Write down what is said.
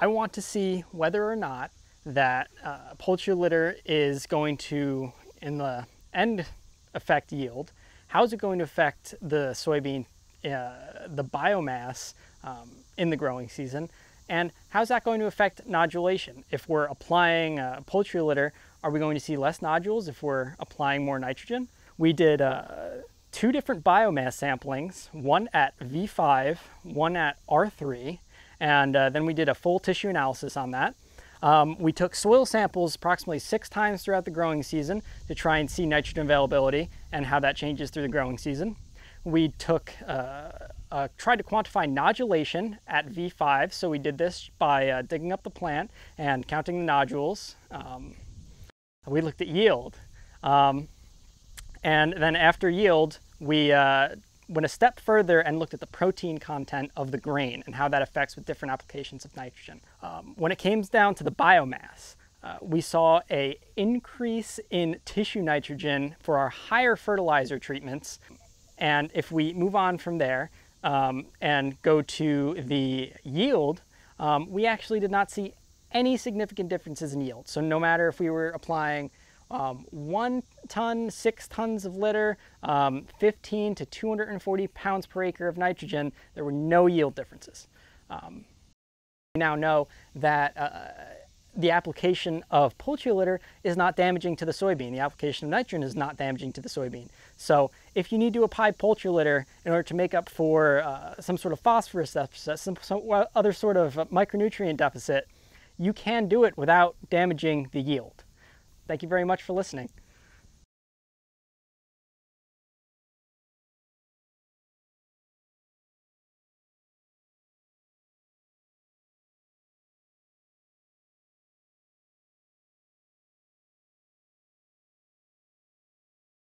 I want to see whether or not that poultry litter is going to, in the end, affect yield. How is it going to affect the soybean, the biomass in the growing season? And how's that going to affect nodulation? If we're applying poultry litter, are we going to see less nodules if we're applying more nitrogen? We did two different biomass samplings, one at V5, one at R3, and then we did a full tissue analysis on that. We took soil samples approximately 6 times throughout the growing season to try and see nitrogen availability and how that changes through the growing season. We took tried to quantify nodulation at V5, so we did this by digging up the plant and counting the nodules. We looked at yield, and then after yield, we went a step further and looked at the protein content of the grain and how that affects with different applications of nitrogen. When it came down to the biomass, we saw an increase in tissue nitrogen for our higher fertilizer treatments. And if we move on from there and go to the yield, we actually did not see any significant differences in yield. So no matter if we were applying 1 ton, 6 tons of litter, 15 to 240 pounds per acre of nitrogen, there were no yield differences. We now know that the application of poultry litter is not damaging to the soybean. The application of nitrogen is not damaging to the soybean. So if you need to apply poultry litter in order to make up for some sort of phosphorus deficit, some other sort of micronutrient deficit, you can do it without damaging the yield. Thank you very much for listening.